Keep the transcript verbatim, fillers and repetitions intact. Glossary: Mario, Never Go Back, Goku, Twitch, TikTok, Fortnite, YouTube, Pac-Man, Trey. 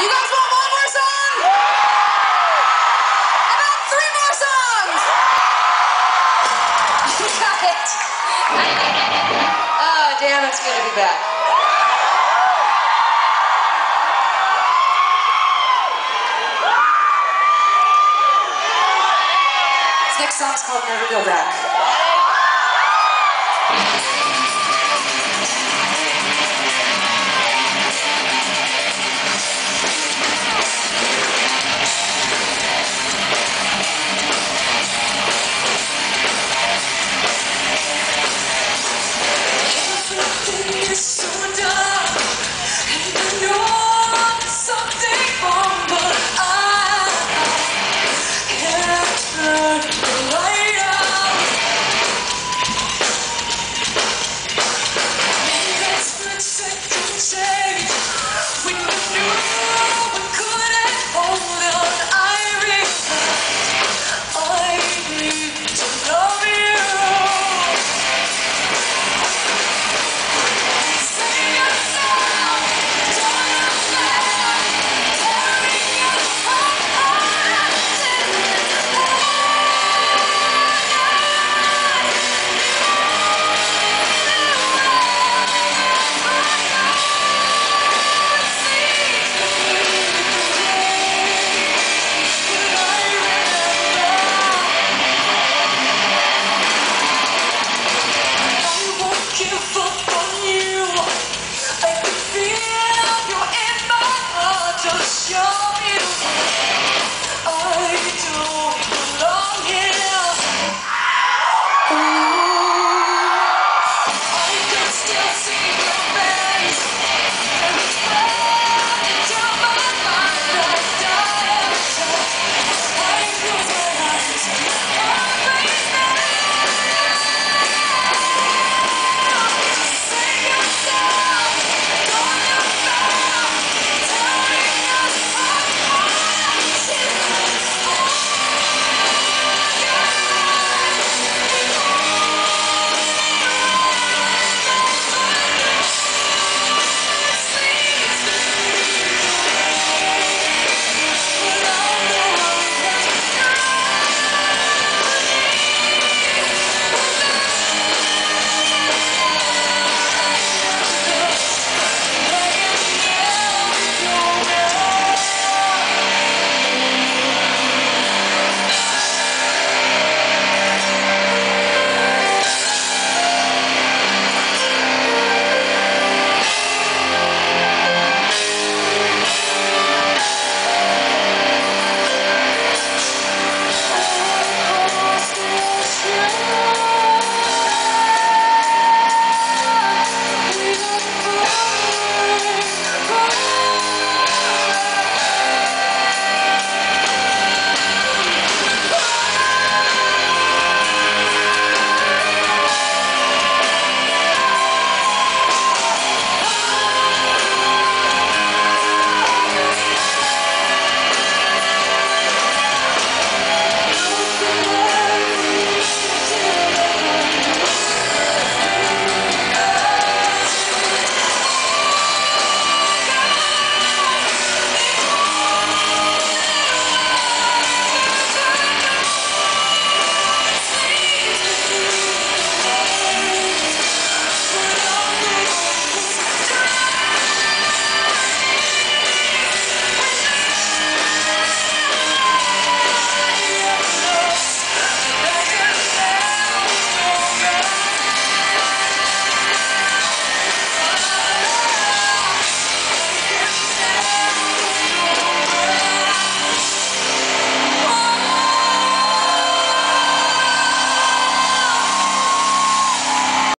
You guys want one more song? About three more songs! You got it. Oh, damn, it's good to be back. This next song's called Never Go Back.